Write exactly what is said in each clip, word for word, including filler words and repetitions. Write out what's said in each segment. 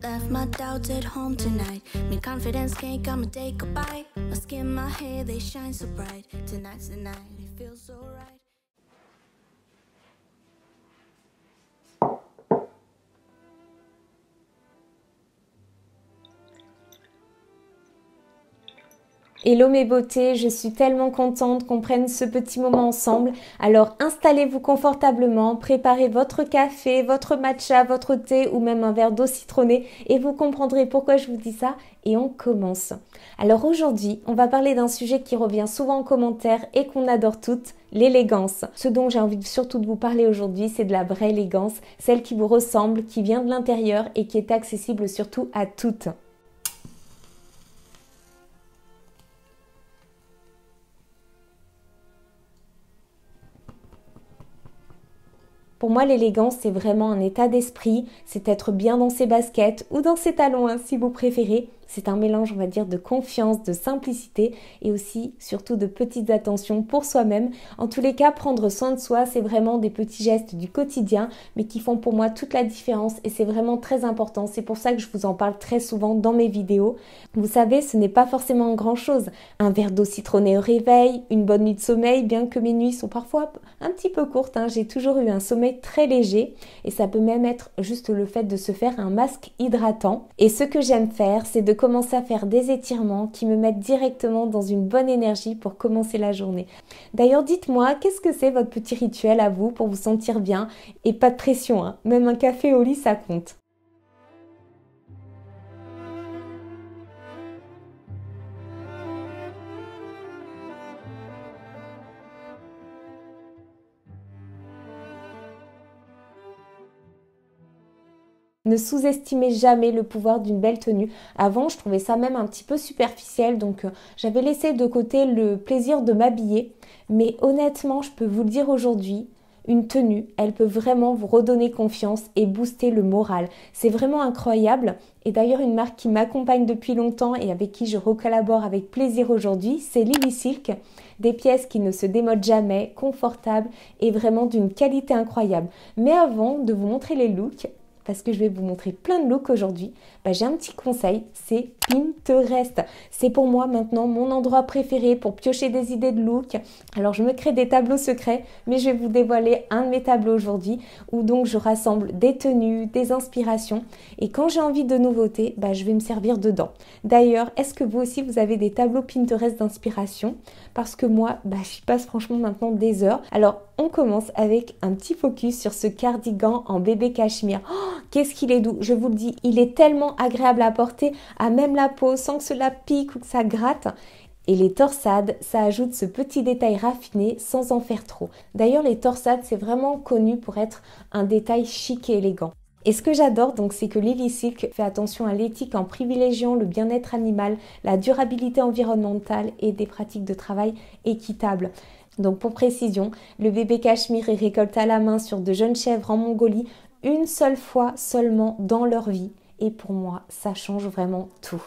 Left my doubts at home tonight. My confidence can't come and take a bite. My skin, my hair, they shine so bright. Tonight's the night, it feels so right. Hello mes beautés, je suis tellement contente qu'on prenne ce petit moment ensemble. Alors installez-vous confortablement, préparez votre café, votre matcha, votre thé ou même un verre d'eau citronnée et vous comprendrez pourquoi je vous dis ça. Et on commence. Alors aujourd'hui, on va parler d'un sujet qui revient souvent en commentaire et qu'on adore toutes, l'élégance. Ce dont j'ai envie surtout de vous parler aujourd'hui, c'est de la vraie élégance, celle qui vous ressemble, qui vient de l'intérieur et qui est accessible surtout à toutes. Pour moi, l'élégance, c'est vraiment un état d'esprit, c'est être bien dans ses baskets ou dans ses talons, hein, si vous préférez. C'est un mélange, on va dire, de confiance, de simplicité et aussi, surtout, de petites attentions pour soi-même. En tous les cas, prendre soin de soi, c'est vraiment des petits gestes du quotidien, mais qui font pour moi toute la différence et c'est vraiment très important. C'est pour ça que je vous en parle très souvent dans mes vidéos. Vous savez, ce n'est pas forcément grand-chose. Un verre d'eau citronnée au réveil, une bonne nuit de sommeil, bien que mes nuits sont parfois un petit peu courtes, hein. J'ai toujours eu un sommeil très léger et ça peut même être juste le fait de se faire un masque hydratant. Et ce que j'aime faire, c'est de commencer à faire des étirements qui me mettent directement dans une bonne énergie pour commencer la journée. D'ailleurs, dites-moi, qu'est-ce que c'est votre petit rituel à vous pour vous sentir bien? Et pas de pression, hein. Même un café au lit, ça compte. Ne sous-estimez jamais le pouvoir d'une belle tenue. Avant, je trouvais ça même un petit peu superficiel, donc euh, j'avais laissé de côté le plaisir de m'habiller. Mais honnêtement, je peux vous le dire aujourd'hui, une tenue, elle peut vraiment vous redonner confiance et booster le moral. C'est vraiment incroyable. Et d'ailleurs, une marque qui m'accompagne depuis longtemps et avec qui je recollabore avec plaisir aujourd'hui, c'est LilySilk. Des pièces qui ne se démodent jamais, confortables et vraiment d'une qualité incroyable. Mais avant de vous montrer les looks, parce que je vais vous montrer plein de looks aujourd'hui, bah j'ai un petit conseil, c'est Pinterest. C'est pour moi maintenant mon endroit préféré pour piocher des idées de looks. Alors je me crée des tableaux secrets, mais je vais vous dévoiler un de mes tableaux aujourd'hui, où donc je rassemble des tenues, des inspirations, et quand j'ai envie de nouveautés, bah je vais me servir dedans. D'ailleurs, est-ce que vous aussi vous avez des tableaux Pinterest d'inspiration? Parce que moi, bah j'y passe franchement maintenant des heures. Alors on commence avec un petit focus sur ce cardigan en bébé cachemire. Oh, qu'est-ce qu'il est doux, je vous le dis, il est tellement agréable à porter, à même la peau, sans que cela pique ou que ça gratte. Et les torsades, ça ajoute ce petit détail raffiné sans en faire trop. D'ailleurs, les torsades, c'est vraiment connu pour être un détail chic et élégant. Et ce que j'adore donc, c'est que LilySilk fait attention à l'éthique en privilégiant le bien-être animal, la durabilité environnementale et des pratiques de travail équitables. Donc pour précision, le bébé cachemire est récolté à la main sur de jeunes chèvres en Mongolie, une seule fois seulement dans leur vie. Et pour moi, ça change vraiment tout.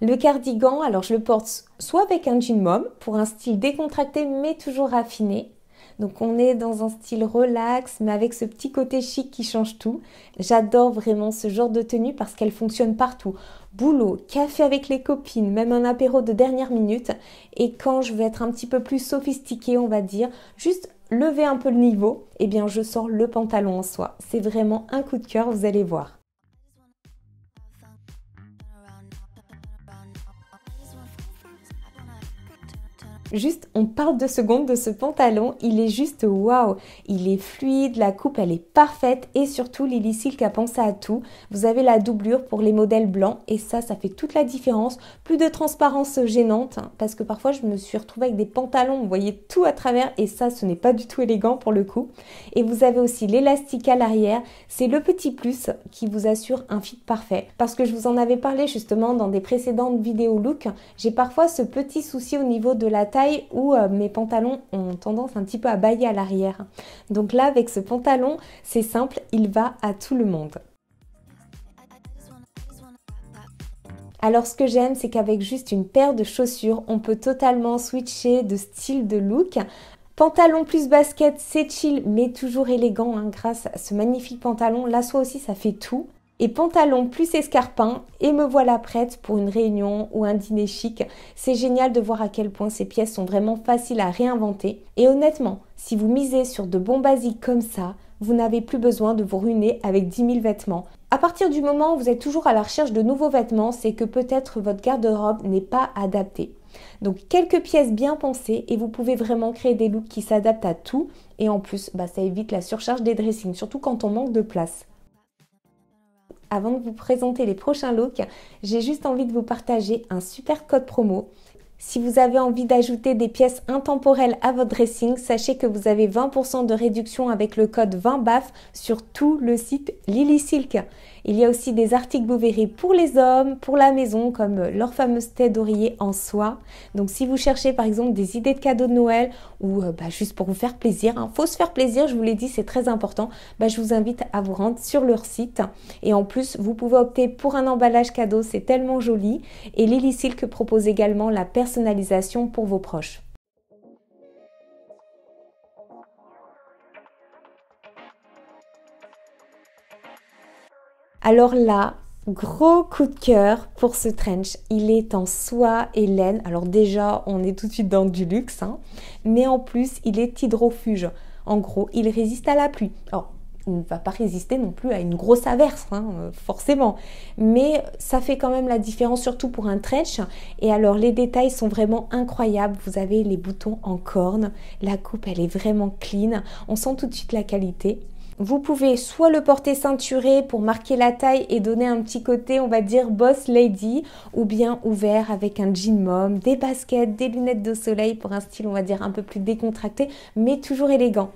Le cardigan, alors je le porte soit avec un jean mom, pour un style décontracté mais toujours raffiné. Donc on est dans un style relax, mais avec ce petit côté chic qui change tout. J'adore vraiment ce genre de tenue parce qu'elle fonctionne partout. Boulot, café avec les copines, même un apéro de dernière minute. Et quand je veux être un petit peu plus sophistiquée, on va dire, juste lever un peu le niveau, eh bien je sors le pantalon en soie. C'est vraiment un coup de cœur, vous allez voir. Juste, on parle deux secondes de ce pantalon, il est juste waouh, il est fluide, la coupe elle est parfaite et surtout LilySilk a pensé à tout. Vous avez la doublure pour les modèles blancs et ça, ça fait toute la différence. Plus de transparence gênante hein, parce que parfois je me suis retrouvée avec des pantalons, vous voyez tout à travers et ça, ce n'est pas du tout élégant pour le coup. Et vous avez aussi l'élastique à l'arrière, c'est le petit plus qui vous assure un fit parfait. Parce que je vous en avais parlé justement dans des précédentes vidéos look, j'ai parfois ce petit souci au niveau de la taille où euh, mes pantalons ont tendance un petit peu à bâiller à l'arrière. Donc là, avec ce pantalon, c'est simple, il va à tout le monde. Alors ce que j'aime, c'est qu'avec juste une paire de chaussures, on peut totalement switcher de style de look. Pantalon plus basket, c'est chill, mais toujours élégant hein, grâce à ce magnifique pantalon. La soie aussi, ça fait tout. et pantalon plus escarpin, et me voilà prête pour une réunion ou un dîner chic. C'est génial de voir à quel point ces pièces sont vraiment faciles à réinventer. Et honnêtement, si vous misez sur de bons basiques comme ça, vous n'avez plus besoin de vous ruiner avec dix mille vêtements. À partir du moment où vous êtes toujours à la recherche de nouveaux vêtements, c'est que peut-être votre garde-robe n'est pas adaptée. Donc quelques pièces bien pensées et vous pouvez vraiment créer des looks qui s'adaptent à tout. Et en plus, bah, ça évite la surcharge des dressings, surtout quand on manque de place. Avant de vous présenter les prochains looks, j'ai juste envie de vous partager un super code promo. Si vous avez envie d'ajouter des pièces intemporelles à votre dressing, sachez que vous avez vingt pour cent de réduction avec le code vingt B A F sur tout le site LilySilk. Il y a aussi des articles, vous verrez, pour les hommes, pour la maison, comme leur fameuse tête d'oreiller en soie. Donc si vous cherchez par exemple des idées de cadeaux de Noël ou euh, bah, juste pour vous faire plaisir, hein, faut se faire plaisir, je vous l'ai dit, c'est très important, bah, je vous invite à vous rendre sur leur site. Et en plus, vous pouvez opter pour un emballage cadeau, c'est tellement joli. Et LilySilk propose également la personne personnalisation pour vos proches. Alors là, gros coup de cœur pour ce trench. Il est en soie et laine. Alors déjà, on est tout de suite dans du luxe, hein, mais en plus, il est hydrofuge. En gros, il résiste à la pluie. Alors, il ne va pas résister non plus à une grosse averse, hein, forcément. Mais ça fait quand même la différence, surtout pour un trench. Et alors, les détails sont vraiment incroyables. Vous avez les boutons en corne. La coupe, elle est vraiment clean. On sent tout de suite la qualité. Vous pouvez soit le porter ceinturé pour marquer la taille et donner un petit côté, on va dire, boss lady, ou bien ouvert avec un jean mom, des baskets, des lunettes de soleil pour un style, on va dire, un peu plus décontracté, mais toujours élégant.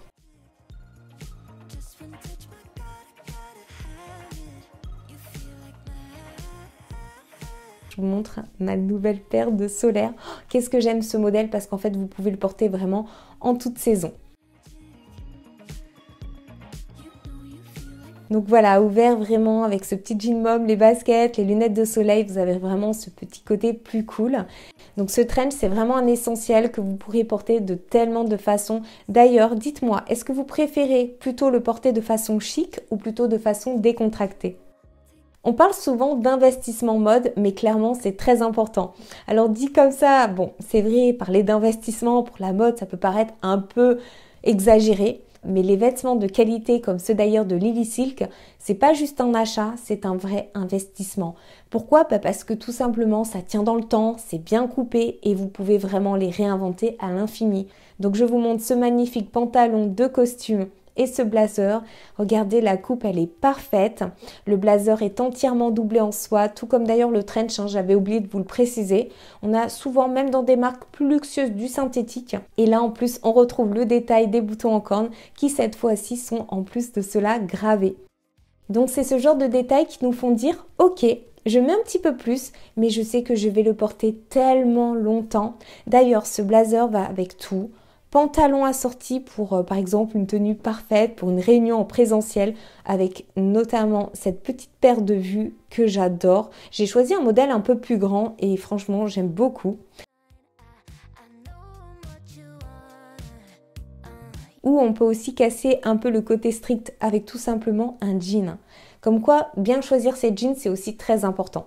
Je vous montre ma nouvelle paire de solaires. Oh, qu'est-ce que j'aime ce modèle parce qu'en fait vous pouvez le porter vraiment en toute saison. Donc voilà, ouvert vraiment avec ce petit jean mom, les baskets, les lunettes de soleil, vous avez vraiment ce petit côté plus cool. Donc ce trench, c'est vraiment un essentiel que vous pourrez porter de tellement de façons. D'ailleurs, dites-moi, est-ce que vous préférez plutôt le porter de façon chic ou plutôt de façon décontractée? On parle souvent d'investissement mode, mais clairement, c'est très important. Alors dit comme ça, bon, c'est vrai, parler d'investissement pour la mode, ça peut paraître un peu exagéré, mais les vêtements de qualité, comme ceux d'ailleurs de LilySilk, c'est pas juste un achat, c'est un vrai investissement. Pourquoi? Bah parce que tout simplement, ça tient dans le temps, c'est bien coupé et vous pouvez vraiment les réinventer à l'infini. Donc je vous montre ce magnifique pantalon de costume et ce blazer. Regardez, la coupe, elle est parfaite. Le blazer est entièrement doublé en soie, tout comme d'ailleurs le trench, hein, j'avais oublié de vous le préciser. On a souvent, même dans des marques plus luxueuses, du synthétique. Et là, en plus, on retrouve le détail des boutons en corne qui, cette fois-ci, sont en plus de cela gravés. Donc, c'est ce genre de détails qui nous font dire « Ok ». Je mets un petit peu plus, mais je sais que je vais le porter tellement longtemps. D'ailleurs, ce blazer va avec tout. Pantalon assorti pour euh, par exemple une tenue parfaite pour une réunion en présentiel, avec notamment cette petite paire de vues que j'adore. J'ai choisi un modèle un peu plus grand et franchement j'aime beaucoup. Ou on peut aussi casser un peu le côté strict avec tout simplement un jean. Comme quoi, bien choisir ses jeans, c'est aussi très important.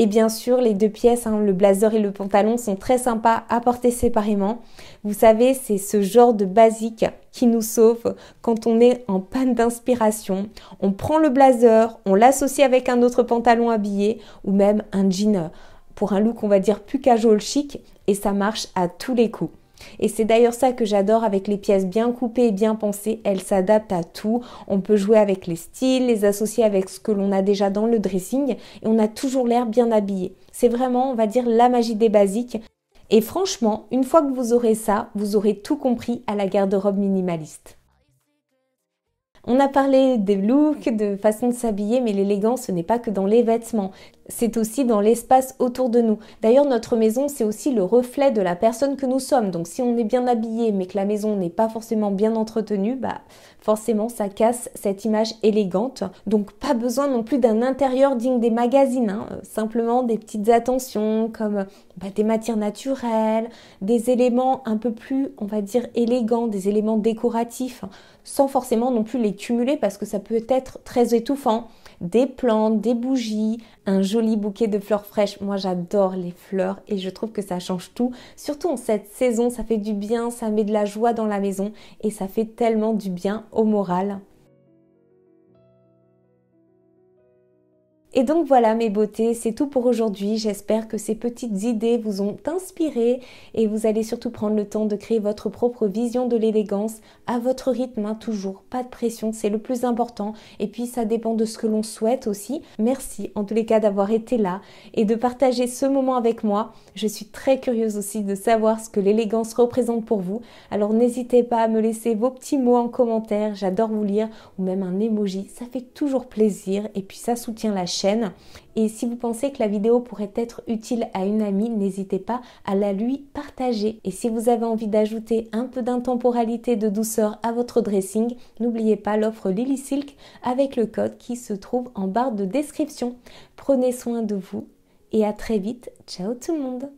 Et bien sûr, les deux pièces, hein, le blazer et le pantalon, sont très sympas à porter séparément. Vous savez, c'est ce genre de basique qui nous sauve quand on est en panne d'inspiration. On prend le blazer, on l'associe avec un autre pantalon habillé ou même un jean pour un look, on va dire, plus casual chic, et ça marche à tous les coups. Et c'est d'ailleurs ça que j'adore avec les pièces bien coupées et bien pensées, elles s'adaptent à tout. On peut jouer avec les styles, les associer avec ce que l'on a déjà dans le dressing et on a toujours l'air bien habillé. C'est vraiment, on va dire, la magie des basiques. Et franchement, une fois que vous aurez ça, vous aurez tout compris à la garde-robe minimaliste. On a parlé des looks, de façon de s'habiller, mais l'élégance, ce n'est pas que dans les vêtements. c'est aussi dans l'espace autour de nous. D'ailleurs, notre maison, c'est aussi le reflet de la personne que nous sommes. Donc, si on est bien habillé, mais que la maison n'est pas forcément bien entretenue, bah forcément, ça casse cette image élégante. Donc, pas besoin non plus d'un intérieur digne des magazines, hein. Simplement des petites attentions comme bah, des matières naturelles, des éléments un peu plus, on va dire, élégants, des éléments décoratifs, hein, sans forcément non plus les cumuler parce que ça peut être très étouffant. Des plantes, des bougies, un joli bouquet de fleurs fraîches. Moi, j'adore les fleurs et je trouve que ça change tout. Surtout en cette saison, ça fait du bien, ça met de la joie dans la maison et ça fait tellement du bien au moral. Et donc voilà mes beautés, c'est tout pour aujourd'hui. J'espère que ces petites idées vous ont inspiré et vous allez surtout prendre le temps de créer votre propre vision de l'élégance à votre rythme, hein, toujours, pas de pression, c'est le plus important. Et puis ça dépend de ce que l'on souhaite aussi. Merci en tous les cas d'avoir été là et de partager ce moment avec moi. Je suis très curieuse aussi de savoir ce que l'élégance représente pour vous. Alors n'hésitez pas à me laisser vos petits mots en commentaire, j'adore vous lire, ou même un emoji, ça fait toujours plaisir et puis ça soutient la chaîne. chaîne. Et si vous pensez que la vidéo pourrait être utile à une amie, n'hésitez pas à la lui partager. Et si vous avez envie d'ajouter un peu d'intemporalité, de douceur à votre dressing, n'oubliez pas l'offre LilySilk avec le code qui se trouve en barre de description. Prenez soin de vous et à très vite. Ciao tout le monde!